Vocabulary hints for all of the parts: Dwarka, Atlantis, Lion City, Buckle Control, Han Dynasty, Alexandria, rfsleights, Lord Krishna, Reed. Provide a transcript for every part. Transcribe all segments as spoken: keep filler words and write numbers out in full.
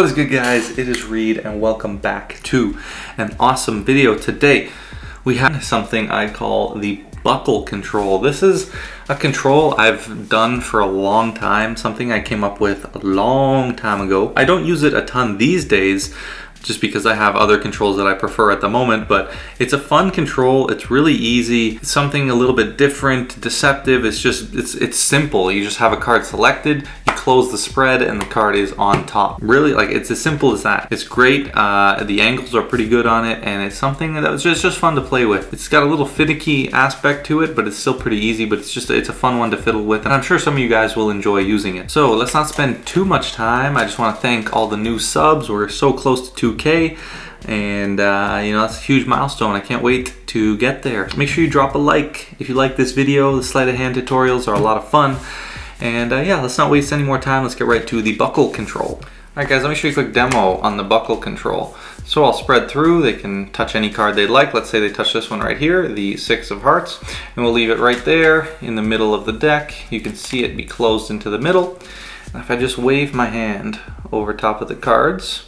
What is good, guys? It is Reed and welcome back to an awesome video. Today we have something I call the buckle control. This is a control I've done for a long time, something I came up with a long time ago. I don't use it a ton these days just because I have other controls that I prefer at the moment, but it's a fun control. It's really easy. It's something a little bit different, deceptive. It's just, it's, it's simple. You just have a card selected, you close the spread, and the card is on top. Really, like, it's as simple as that. It's great. Uh, the angles are pretty good on it, and it's something that was just, just fun to play with. It's got a little finicky aspect to it, but it's still pretty easy, but it's just, it's a fun one to fiddle with, and I'm sure some of you guys will enjoy using it. So let's not spend too much time. I just wanna thank all the new subs. We're so close to two two K, and uh, you know, that's a huge milestone. I can't wait to get there. Make sure you drop a like if you like this video. The sleight of hand tutorials are a lot of fun, and uh, yeah, let's not waste any more time. Let's get right to the buckle control. Alright guys, let me show you a quick demo on the buckle control. So I'll spread through, they can touch any card they'd like. Let's say they touch this one right here, the six of hearts, and we'll leave it right there in the middle of the deck. You can see it be closed into the middle. If I just wave my hand over top of the cards,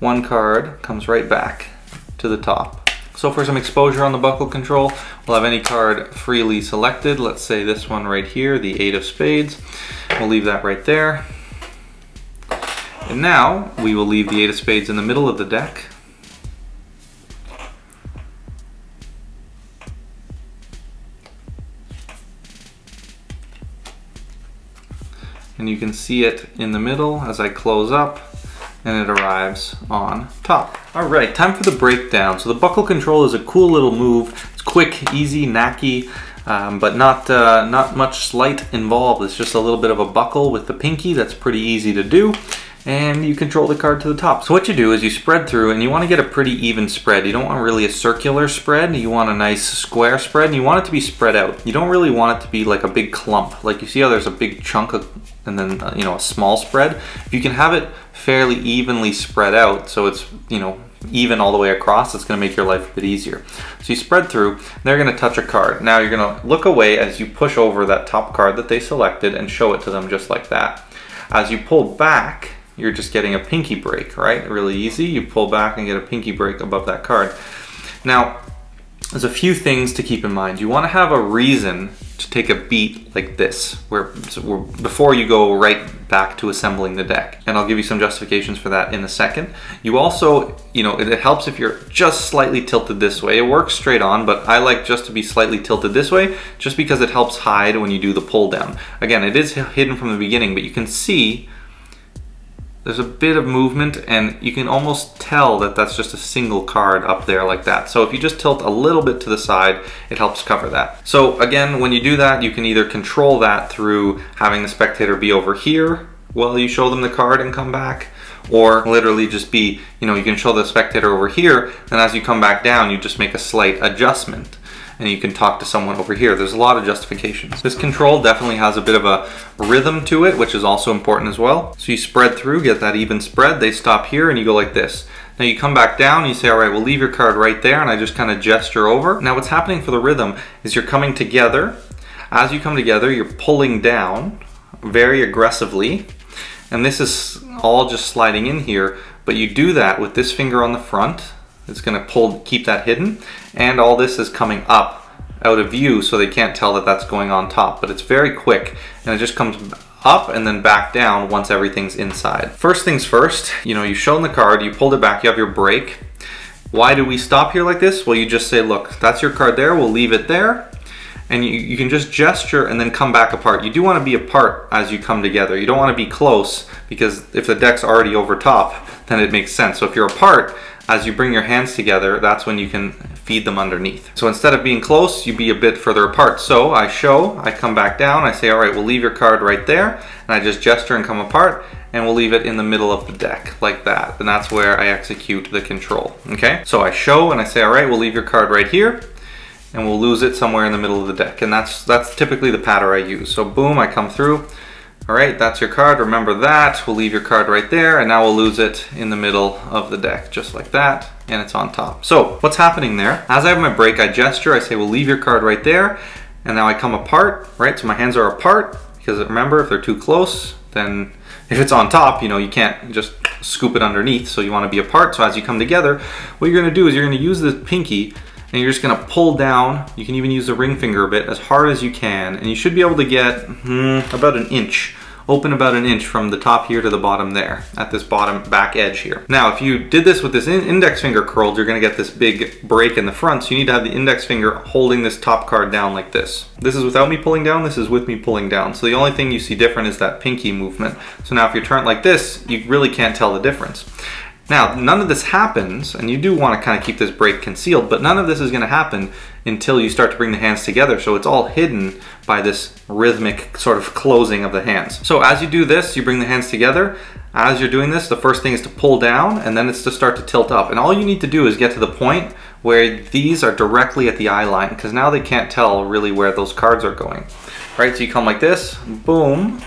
one card comes right back to the top. So for some exposure on the buckle control, we'll have any card freely selected. Let's say this one right here, the eight of spades. We'll leave that right there. And now we will leave the eight of spades in the middle of the deck. And you can see it in the middle as I close up, and it arrives on top. All right, time for the breakdown. So the buckle control is a cool little move. It's quick, easy, knacky, um, but not, uh, not much sleight involved. It's just a little bit of a buckle with the pinky. That's pretty easy to do. And you control the card to the top. So what you do is you spread through, and you want to get a pretty even spread. You don't want really a circular spread. You want a nice square spread, and you want it to be spread out. You don't really want it to be like a big clump. Like, you see how there's a big chunk of, and then uh, you know, a small spread. If you can have it fairly evenly spread out, so it's, you know, even all the way across, it's going to make your life a bit easier. So you spread through, they're going to touch a card. Now you're going to look away as you push over that top card that they selected and show it to them just like that. As you pull back, you're just getting a pinky break, right? Really easy. You pull back and get a pinky break above that card. Now, there's a few things to keep in mind. You want to have a reason to take a beat like this, where, so where before you go right back to assembling the deck. And I'll give you some justifications for that in a second. You also, you know, it, it helps if you're just slightly tilted this way. It works straight on, but I like just to be slightly tilted this way, just because it helps hide when you do the pull down. Again, it is hidden from the beginning, but you can see there's a bit of movement, and you can almost tell that that's just a single card up there like that. So if you just tilt a little bit to the side, it helps cover that. So again, when you do that, you can either control that through having the spectator be over here while you show them the card and come back, or literally just be, you know, you can show the spectator over here, and as you come back down, you just make a slight adjustment, and you can talk to someone over here. There's a lot of justifications. This control definitely has a bit of a rhythm to it, which is also important as well. So you spread through, get that even spread, they stop here, and you go like this. Now you come back down, you say, all right, we'll leave your card right there, and I just kind of gesture over. Now what's happening for the rhythm is you're coming together. As you come together, you're pulling down very aggressively, and this is all just sliding in here, but you do that with this finger on the front. It's gonna pull, keep that hidden, and all this is coming up out of view, so they can't tell that that's going on top, but it's very quick, and it just comes up and then back down once everything's inside. First things first, you know, you've shown the card, you pulled it back, you have your break. Why do we stop here like this? Well, you just say, look, that's your card there, we'll leave it there, and you, you can just gesture and then come back apart. You do wanna be apart as you come together. You don't wanna be close, because if the deck's already over top, then it makes sense. So if you're apart, as you bring your hands together, that's when you can feed them underneath. So instead of being close, you be a bit further apart. So I show, I come back down, I say, all right, we'll leave your card right there, and I just gesture and come apart, and we'll leave it in the middle of the deck, like that. And that's where I execute the control, okay? So I show and I say, all right, we'll leave your card right here, and we'll lose it somewhere in the middle of the deck. And that's, that's typically the pattern I use. So boom, I come through. All right, that's your card, remember that. We'll leave your card right there, and now we'll lose it in the middle of the deck, just like that, and it's on top. So what's happening there? As I have my break, I gesture, I say, we'll leave your card right there, and now I come apart, right? So my hands are apart, because remember, if they're too close, then if it's on top, you know, you can't just scoop it underneath, so you want to be apart. So as you come together, what you're going to do is you're going to use this pinky and you're just going to pull down. You can even use the ring finger a bit, as hard as you can, and you should be able to get hmm, about an inch. Open about an inch from the top here to the bottom there, at this bottom back edge here. Now, if you did this with this in index finger curled, you're gonna get this big break in the front, so you need to have the index finger holding this top card down like this. This is without me pulling down, this is with me pulling down. So the only thing you see different is that pinky movement. So now if you turn it like this, you really can't tell the difference. Now, none of this happens, and you do want to kind of keep this break concealed, but none of this is going to happen until you start to bring the hands together, so it's all hidden by this rhythmic sort of closing of the hands. So as you do this, you bring the hands together. As you're doing this, the first thing is to pull down, and then it's to start to tilt up. And all you need to do is get to the point where these are directly at the eye line, because now they can't tell really where those cards are going. Right, so you come like this, boom,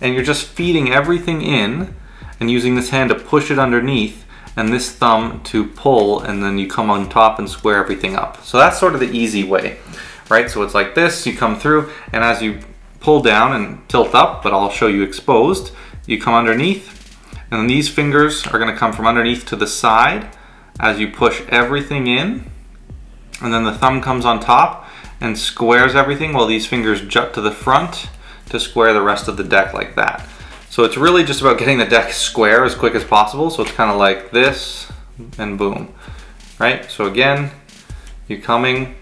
and you're just feeding everything in, and using this hand to push it underneath and this thumb to pull, and then you come on top and square everything up. So that's sort of the easy way, right? So it's like this, you come through, and as you pull down and tilt up, but I'll show you exposed, you come underneath, and then these fingers are gonna come from underneath to the side as you push everything in, and then the thumb comes on top and squares everything while these fingers jut to the front to square the rest of the deck like that. So it's really just about getting the deck square as quick as possible. So it's kind of like this and boom, right? So again, you're coming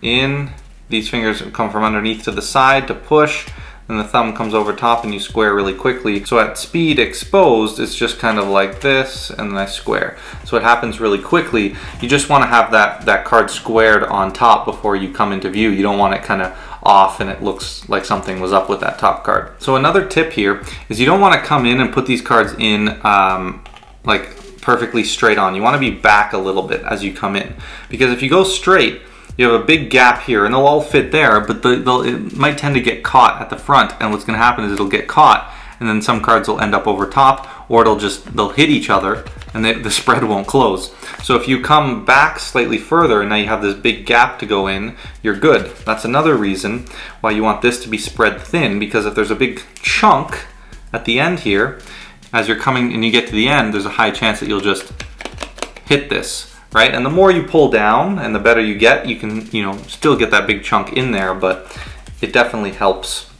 in, these fingers come from underneath to the side to push, and the thumb comes over top and you square really quickly. So at speed exposed, it's just kind of like this and then I square. So it happens really quickly. You just want to have that, that card squared on top before you come into view. You don't want it kind of off and it looks like something was up with that top card. So another tip here is you don't want to come in and put these cards in um, like perfectly straight on. You want to be back a little bit as you come in, because if you go straight, you have a big gap here and they'll all fit there, but they'll, it might tend to get caught at the front, and what's going to happen is it'll get caught and then some cards will end up over top, or it'll just, they'll hit each other and they, the spread won't close. So if you come back slightly further and now you have this big gap to go in, you're good. That's another reason why you want this to be spread thin, because if there's a big chunk at the end here, as you're coming and you get to the end, there's a high chance that you'll just hit this, right? And the more you pull down and the better you get, you can, you know, still get that big chunk in there, but it definitely helps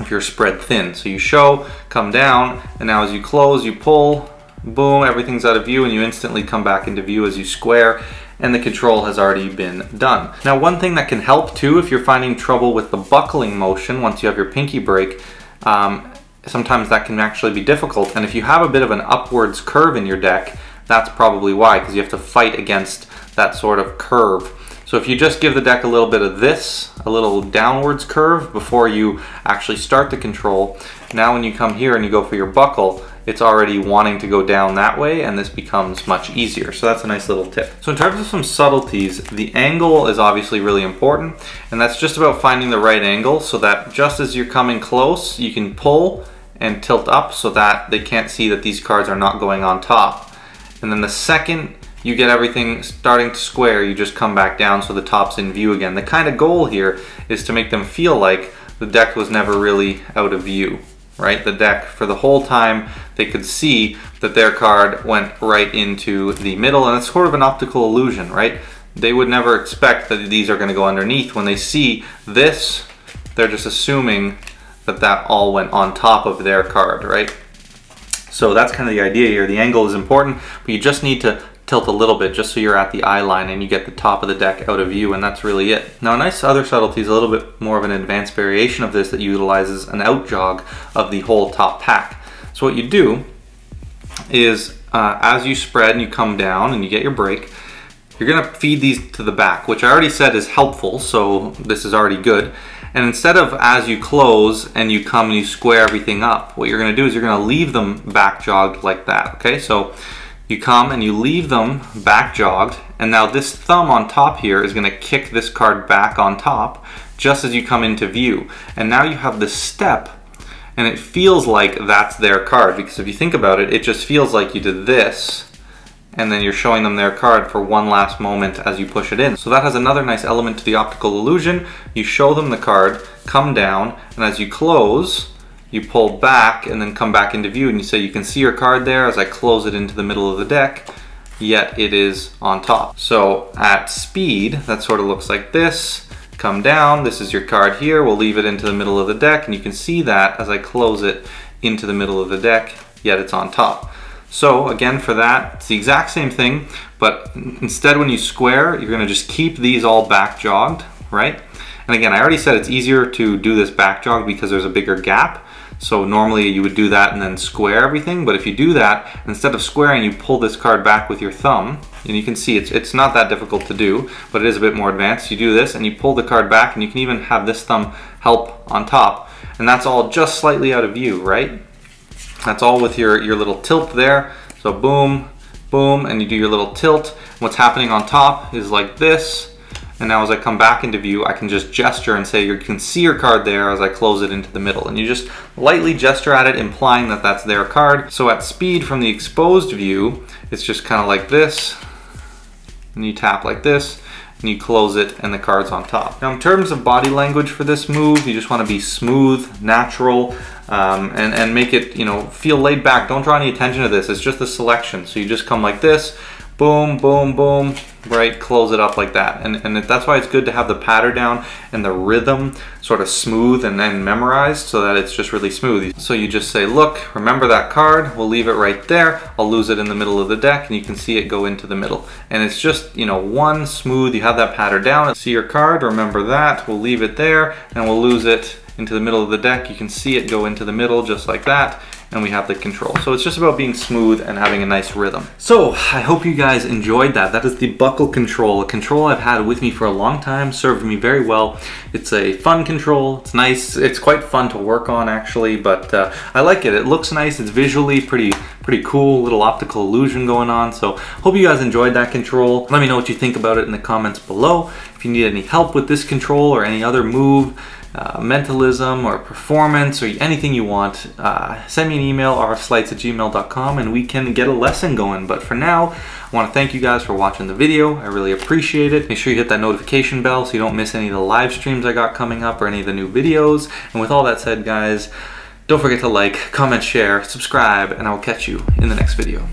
if you're spread thin. So you show, come down, and now as you close, you pull, boom, everything's out of view, and you instantly come back into view as you square, and the control has already been done. Now, one thing that can help too, if you're finding trouble with the buckling motion once you have your pinky break, um, sometimes that can actually be difficult, and if you have a bit of an upwards curve in your deck, that's probably why, because you have to fight against that sort of curve. So if you just give the deck a little bit of this, a little downwards curve before you actually start the control, now when you come here and you go for your buckle, it's already wanting to go down that way, and this becomes much easier. So that's a nice little tip. So in terms of some subtleties, the angle is obviously really important, and that's just about finding the right angle so that just as you're coming close, you can pull and tilt up so that they can't see that these cards are not going on top. And then the second you get everything starting to square, you just come back down so the top's in view again. The kind of goal here is to make them feel like the deck was never really out of view, right? The deck, for the whole time, they could see that their card went right into the middle, and it's sort of an optical illusion, right? They would never expect that these are gonna go underneath. When they see this, they're just assuming that that all went on top of their card, right? So that's kind of the idea here. The angle is important, but you just need to tilt a little bit just so you're at the eye line and you get the top of the deck out of view, and that's really it. Now, a nice other subtlety is a little bit more of an advanced variation of this that utilizes an out jog of the whole top pack. So what you do is uh, as you spread and you come down and you get your break, you're gonna feed these to the back, which I already said is helpful, so this is already good. And instead of as you close and you come and you square everything up, what you're gonna do is you're gonna leave them back jogged like that, okay? So you come and you leave them back jogged, and now this thumb on top here is going to kick this card back on top just as you come into view, and now you have this step and it feels like that's their card, because if you think about it, it just feels like you did this and then you're showing them their card for one last moment as you push it in. So that has another nice element to the optical illusion. You show them the card, come down, and as you close, you pull back and then come back into view, and you say you can see your card there as I close it into the middle of the deck, yet it is on top. So at speed, that sort of looks like this. Come down, this is your card here, we'll leave it into the middle of the deck, and you can see that as I close it into the middle of the deck, yet it's on top. So again, for that, it's the exact same thing, but instead when you square, you're gonna just keep these all back jogged, right? And again, I already said it's easier to do this back jog because there's a bigger gap. So normally you would do that and then square everything, but if you do that, instead of squaring, you pull this card back with your thumb, and you can see it's, it's not that difficult to do, but it is a bit more advanced. You do this and you pull the card back, and you can even have this thumb help on top, and that's all just slightly out of view, right? That's all with your, your little tilt there. So boom, boom, and you do your little tilt. What's happening on top is like this. And now as I come back into view, I can just gesture and say you can see your card there as I close it into the middle. And you just lightly gesture at it, implying that that's their card. So at speed from the exposed view, it's just kind of like this. And you tap like this, and you close it, and the card's on top. Now in terms of body language for this move, you just want to be smooth, natural, um, and, and make it, you know, feel laid back. Don't draw any attention to this. It's just the selection. So you just come like this. Boom, boom, boom, right? Close it up like that. And, and that's why it's good to have the pattern down and the rhythm sort of smooth and then memorized so that it's just really smooth. So you just say, look, remember that card, we'll leave it right there. I'll lose it in the middle of the deck, and you can see it go into the middle. And it's just, you know, one smooth, you have that pattern down. See your card, remember that, we'll leave it there, and we'll lose it into the middle of the deck. You can see it go into the middle just like that, and we have the control. So it's just about being smooth and having a nice rhythm. So I hope you guys enjoyed that. That is the Buckle Control, a control I've had with me for a long time, served me very well. It's a fun control, it's nice, it's quite fun to work on actually, but uh, I like it. It looks nice, it's visually pretty pretty cool, little optical illusion going on. So hope you guys enjoyed that control. Let me know what you think about it in the comments below. If you need any help with this control or any other move, Uh, mentalism or performance or anything you want, uh, send me an email, r f slights at gmail dot com, and we can get a lesson going. But for now, I want to thank you guys for watching the video. I really appreciate it. Make sure you hit that notification bell so you don't miss any of the live streams I got coming up or any of the new videos. And with all that said, guys, don't forget to like, comment, share, subscribe, and I will catch you in the next video.